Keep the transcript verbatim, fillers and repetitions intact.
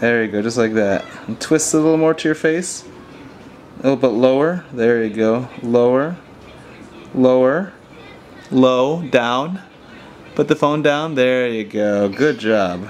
There you go, just like that. And twist it a little more to your face. A little bit lower. There you go. Lower. Lower. Low. Down. Put the phone down. There you go. Good job.